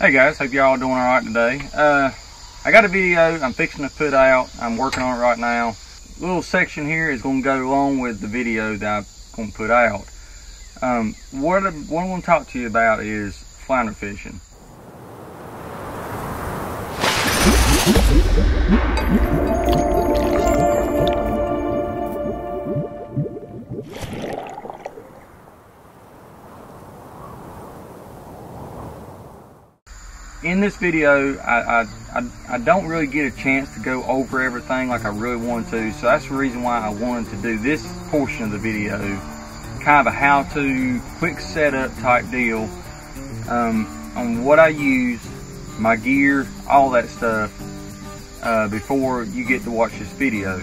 Hey guys, hope you're all doing all right today. I got a video I'm fixing to put out. I'm working on it right now. A little section here is going to go along with the video that I'm going to put out. What I want to talk to you about is flounder fishing. In this video, I don't really get a chance to go over everything like I really wanted to, so that's the reason why I wanted to do this portion of the video, kind of a how-to, quick setup type deal on what I use, my gear, all that stuff before you get to watch this video,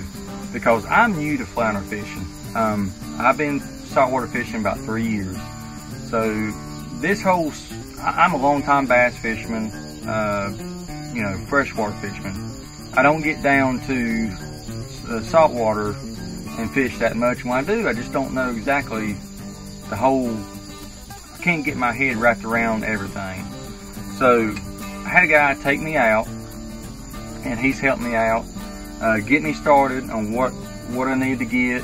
because I'm new to flounder fishing. I've been saltwater fishing about 3 years, so this whole I'm a long-time bass fisherman, you know, freshwater fisherman. I don't get down to saltwater and fish that much. When I do, I just don't know exactly the whole, I can't get my head wrapped around everything. So I had a guy take me out, and he's helped me out, get me started on what I need to get.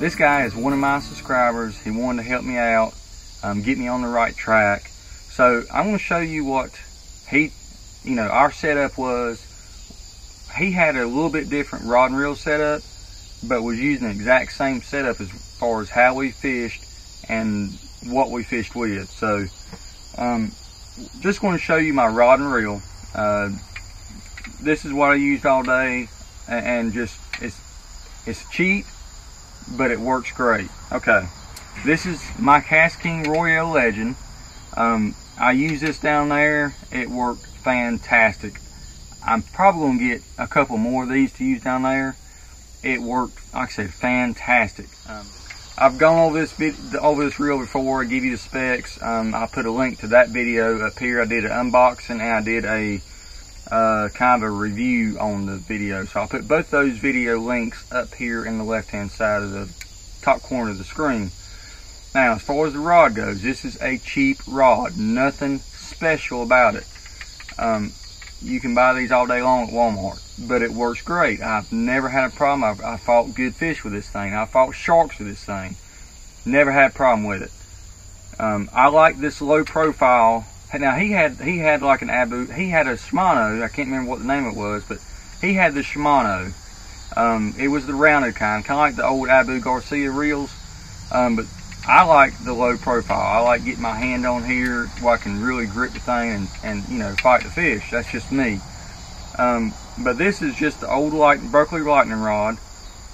This guy is one of my subscribers. He wanted to help me out. Get me on the right track. So I'm going to show you what he, you know, our setup was. He had a little bit different rod and reel setup, but was using the exact same setup as far as how we fished and what we fished with. So just going to show you my rod and reel. This is what I used all day, and just it's cheap, but it works great. Okay. This is my KastKing Royale Legend. I use this down there. It worked fantastic. I'm probably going to get a couple more of these to use down there. It worked, like I said, fantastic. I've gone over this reel before. I give you the specs. I'll put a link to that video up here. I did an unboxing and I did a kind of a review on the video. So I'll put both those video links up here in the left-hand side of the top corner of the screen. Now, as far as the rod goes, this is a cheap rod. Nothing special about it. You can buy these all day long at Walmart, but it works great. I've never had a problem. I fought good fish with this thing. I fought sharks with this thing. Never had a problem with it. I like this low profile. Now, he had like an Abu. He had a Shimano. I can't remember what the name it was, but he had the Shimano. It was the rounded kind of like the old Abu Garcia reels, but I like the low profile. I like getting my hand on here where I can really grip the thing and you know, fight the fish. That's just me. But this is just the old Berkeley lightning rod,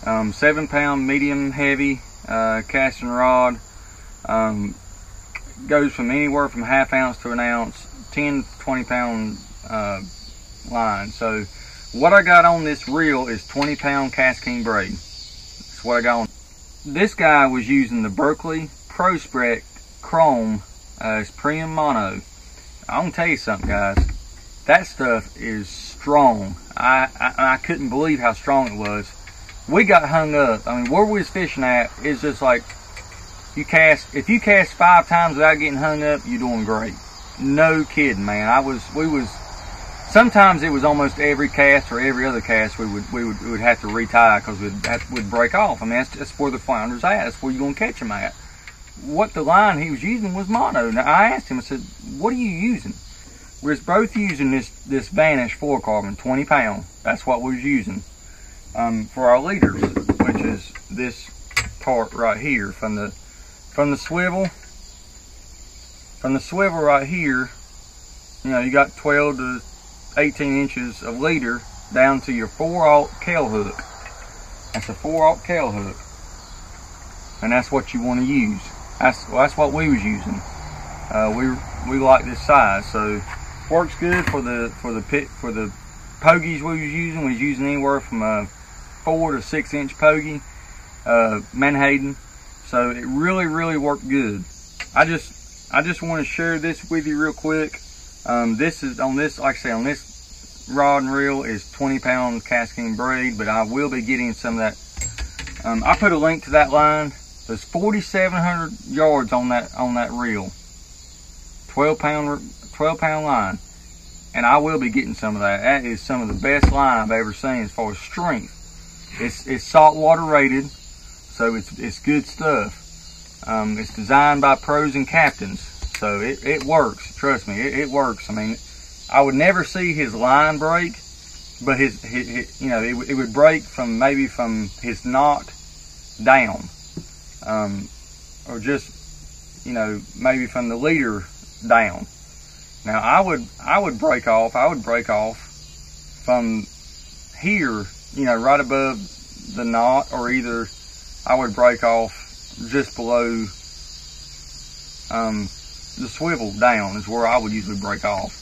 7 pound medium heavy casting rod. Goes from anywhere from 1/2 ounce to 1 ounce, 10 to 20 pound line. So what I got on this reel is 20 pound KastKing braid. That's what I got on. This guy was using the Berkeley Prospect Chrome as premium mono. I'm gonna tell you something, guys. That stuff is strong. I couldn't believe how strong it was. We got hung up. I mean, where we was fishing at is just like, you cast. If you cast 5 times without getting hung up, you're doing great. No kidding, man. We was. Sometimes it was almost every cast or every other cast we would have to retie because we'd break off. I mean, that's where the flounder's at. That's where you're going to catch them at. What the line he was using was mono. Now, I asked him, I said, what are you using? We're both using this Vanish 4-carbon, 20 pound. That's what we was using for our leaders, which is this part right here from the swivel right here. You know, you got 12 to 18 inches of leader down to your 4/0 Kale hook. That's a 4/0 Kale hook, and that's what you want to use. That's what we was using. We like this size, so works good for the pogies we was using. We was using anywhere from a 4 to 6 inch pogie, Manhattan. So it really worked good. I just want to share this with you real quick. This is on this, like I say, on this rod and reel is 20 pound KastKing braid, but I will be getting some of that. I put a link to that line. There's 4,700 yards on that reel, 12 pound line, and I will be getting some of that. That is some of the best line I've ever seen as far as strength. It's saltwater rated, so it's good stuff. It's designed by pros and captains, so it works. Trust me, it works. I mean, I would never see his line break, but his you know, it would break from maybe from his knot down, or just, you know, maybe from the leader down. Now I would break off. I would break off from here, you know, right above the knot, or either I would break off just below the swivel down is where I would usually break off.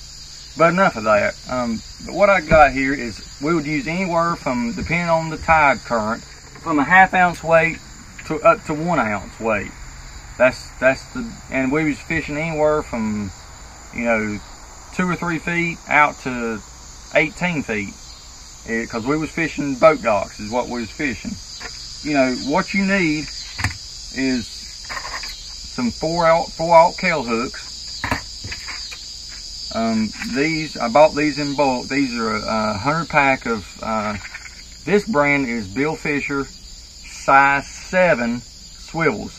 But enough of that. But what I got here is we would use anywhere from, depending on the tide current, from a half-ounce weight to up to 1 ounce weight. And we was fishing anywhere from, you know, 2 or 3 feet out to 18 feet. Because we was fishing boat docks is what we was fishing. You know, what you need is some 4-aught Kale hooks. These, I bought these in bulk. These are a 100-pack of, this brand is Bill Fisher, size 7 swivels.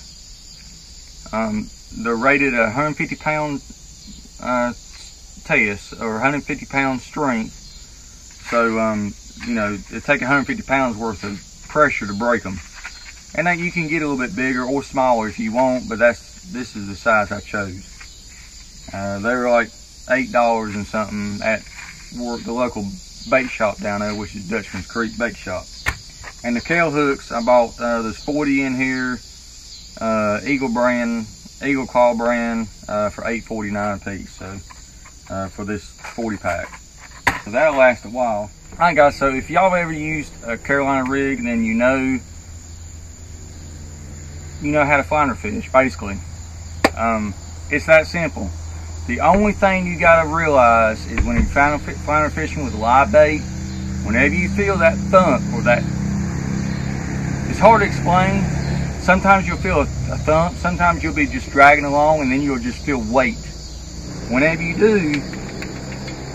They're rated 150 pound test, or 150 pound strength. So, you know, it take 150 pounds worth of pressure to break them. And that you can get a little bit bigger or smaller if you want, but this is the size I chose. They're like $8 and something at the local bait shop down there, which is Dutchman's Creek Bait Shop. And the Kale hooks I bought, there's 40 in here, Eagle Claw brand, for $8.49 a piece. So for this 40 pack. So that'll last a while. Alright guys, so if y'all ever used a Carolina rig, then you know how to flounder fish, basically. It's that simple. The only thing you gotta realize is when you're flounder fishing with live bait, whenever you feel that thump or that, it's hard to explain. Sometimes you'll feel a thump, sometimes you'll be just dragging along and then you'll just feel weight. Whenever you do,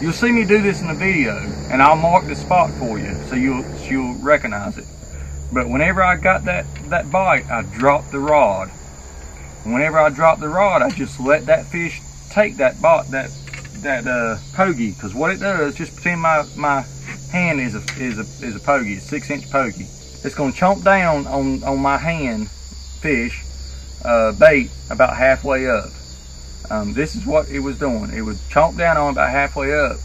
you'll see me do this in the video, and I'll mark the spot for you so you'll recognize it. But whenever I got that bite, I dropped the rod. And whenever I dropped the rod, I just let that fish take that bite, that pogey, because what it does, just pretend my hand is a pogey, a 6-inch pogey. It's gonna chomp down on my hand fish bait about halfway up. This is what it was doing. It would chomp down on about halfway up.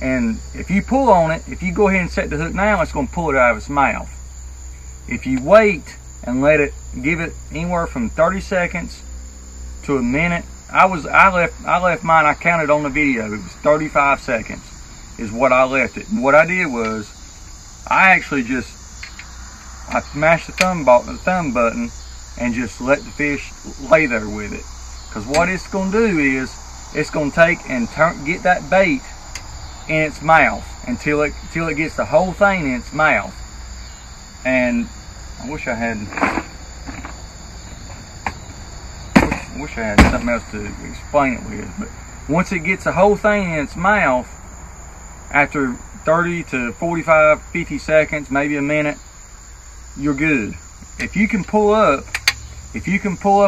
And if you pull on it, if you go ahead and set the hook now, it's going to pull it out of its mouth. If you wait and let it, give it anywhere from 30 seconds to a minute. I left mine, I counted on the video, it was 35 seconds is what I left it. And what I did was I smashed the thumb button and just let the fish lay there with it. Because what it's going to do is, it's going to take and get that bait in its mouth until it gets the whole thing in its mouth. And I wish I had something else to explain it with. But once it gets the whole thing in its mouth, after 30 to 45, 50 seconds, maybe a minute, you're good. If you can pull up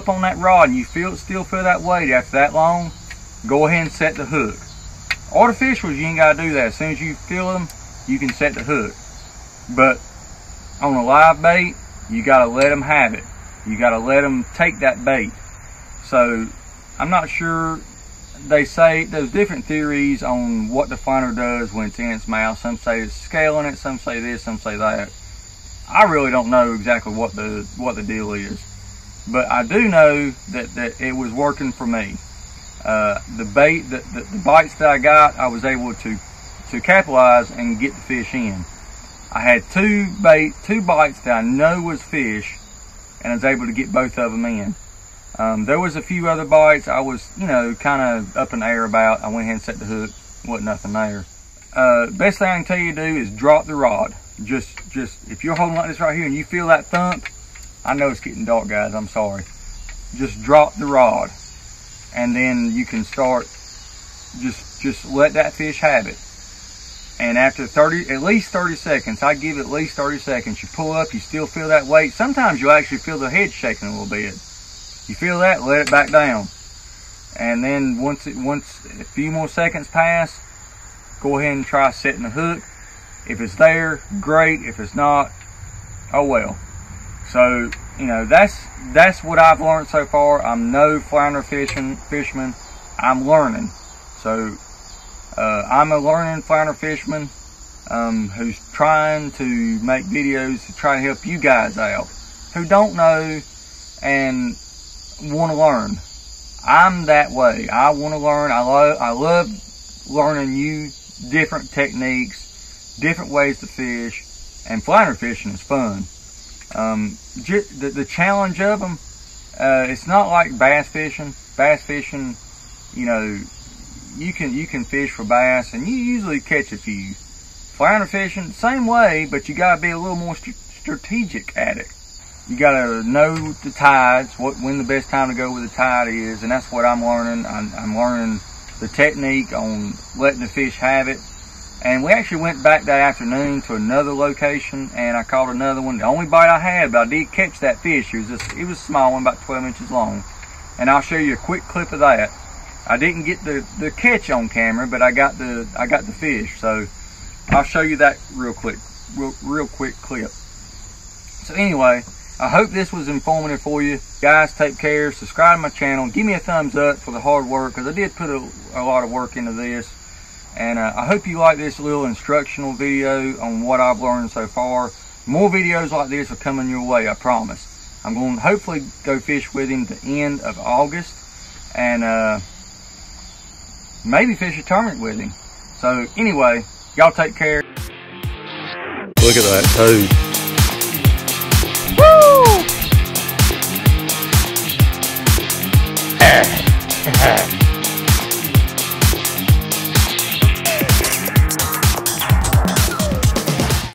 on that rod and you still feel that weight after that long, go ahead and set the hook. Artificials, you ain't gotta do that. As soon as you feel them, you can set the hook. But on a live bait, you gotta let them have it. You gotta let them take that bait. So I'm not sure, they say there's different theories on what the flounder does when it's in its mouth. Some say it's scaling it, some say this, some say that. I really don't know exactly what the deal is. But I do know that it was working for me. The bait, the bites that I got, I was able to capitalize and get the fish in. I had two bites that I know was fish, and I was able to get both of them in. There was a few other bites I was, you know, kind of up in the air about. I went ahead and set the hook, wasn't nothing there. Best thing I can tell you to do is drop the rod. Just if you're holding like this right here and you feel that thump, I know it's getting dark, guys, I'm sorry. Just drop the rod and then you can start just let that fish have it. And after at least 30 seconds, I give it at least 30 seconds, you pull up, you still feel that weight. Sometimes you actually feel the head shaking a little bit. You feel that, let it back down. And then once a few more seconds pass, go ahead and try setting the hook. If it's there, great. If it's not, oh well. So, you know, that's what I've learned so far. I'm no flounder fisherman. I'm learning. So, I'm a learning flounder fisherman who's trying to make videos to try to help you guys out who don't know and want to learn. I'm that way. I want to learn. I love learning new different techniques, different ways to fish, and flounder fishing is fun. The challenge of them, it's not like bass fishing. Bass fishing, you know, you can fish for bass and you usually catch a few. Flounder fishing, same way, but you gotta be a little more strategic at it. You gotta know the tides, when the best time to go with the tide is, and that's what I'm learning. I'm learning the technique on letting the fish have it. And we actually went back that afternoon to another location and I caught another one. The only bite I had, but I did catch that fish. It was a small one, about 12 inches long. And I'll show you a quick clip of that. I didn't get the catch on camera, but I got the fish. So I'll show you that real quick clip. So anyway, I hope this was informative for you. Guys, take care, subscribe to my channel, give me a thumbs up for the hard work, because I did put a lot of work into this. And I hope you like this little instructional video on what I've learned so far. More videos like this are coming your way, I promise. I'm going to hopefully go fish with him the end of August. And maybe fish a tournament with him. So anyway, y'all take care. Look at that toad. Woo!